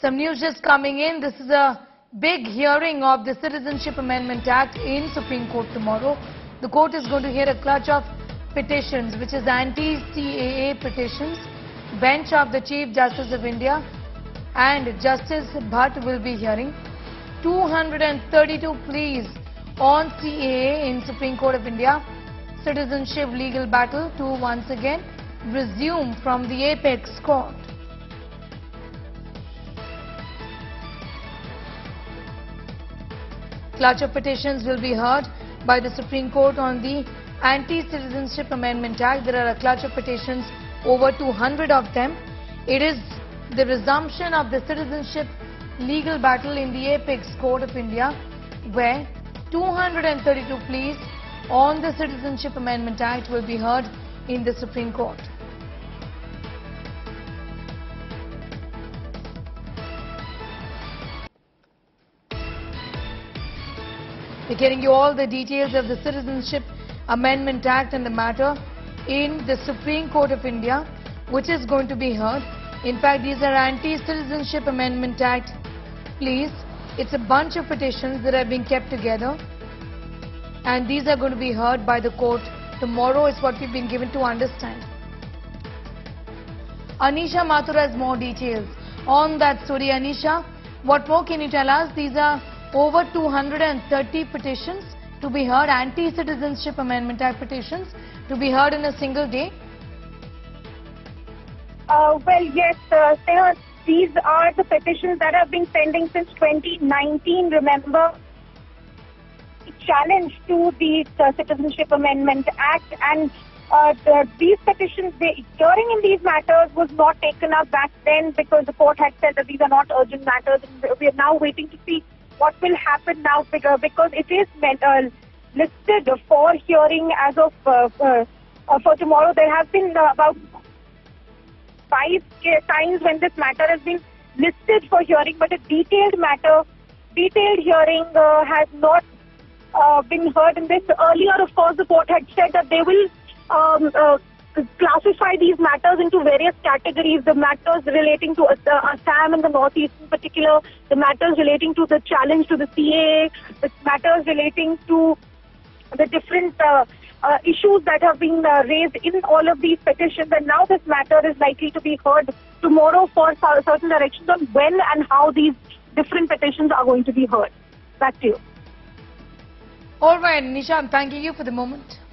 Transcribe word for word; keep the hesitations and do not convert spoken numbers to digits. Some news just coming in. This is a big hearing of the Citizenship Amendment Act in Supreme Court tomorrow. The court is going to hear a clutch of petitions, which is anti-C A A petitions. Bench of the Chief Justice of India and Justice Bhatt will be hearing two hundred thirty-two pleas on C A A in Supreme Court of India. Citizenship legal battle to once again resume from the Apex Court. Clutch of petitions will be heard by the Supreme Court on the Anti-Citizenship Amendment Act. There are a clutch of petitions, over two hundred of them. It is the resumption of the citizenship legal battle in the Apex Court of India, where two hundred thirty-two pleas on the Citizenship Amendment Act will be heard in the Supreme Court. We're getting you all the details of the Citizenship Amendment Act and the matter in the Supreme Court of India, which is going to be heard. In fact, these are Anti-Citizenship Amendment Act pleas. It's a bunch of petitions that have been kept together, and these are going to be heard by the court tomorrow is what we've been given to understand. Anisha Mathur has more details on that story. Anisha, what more can you tell us? These are over two hundred thirty petitions to be heard, Anti-Citizenship Amendment Act petitions to be heard in a single day. Uh, well, yes, uh, Seher, these are the petitions that have been pending since twenty nineteen. Remember, challenge to the uh, Citizenship Amendment Act, and uh, the, these petitions, the hearing in these matters was not taken up back then because the court had said that these are not urgent matters. And we are now waiting to see what will happen now, because it is meant, uh, listed for hearing as of uh, uh, for tomorrow. There have been uh, about five times when this matter has been listed for hearing, but a detailed matter, detailed hearing uh, has not uh, been heard in this. Earlier, of course, the court had said that they will um, uh, classify these matters into various categories, the matters relating to Assam and the Northeast in particular, the matters relating to the challenge to the C A A, the matters relating to the different uh, uh, issues that have been uh, raised in all of these petitions, and now this matter is likely to be heard tomorrow for certain directions on when and how these different petitions are going to be heard. Back to you. All right, Nisha, I'm thanking you for the moment.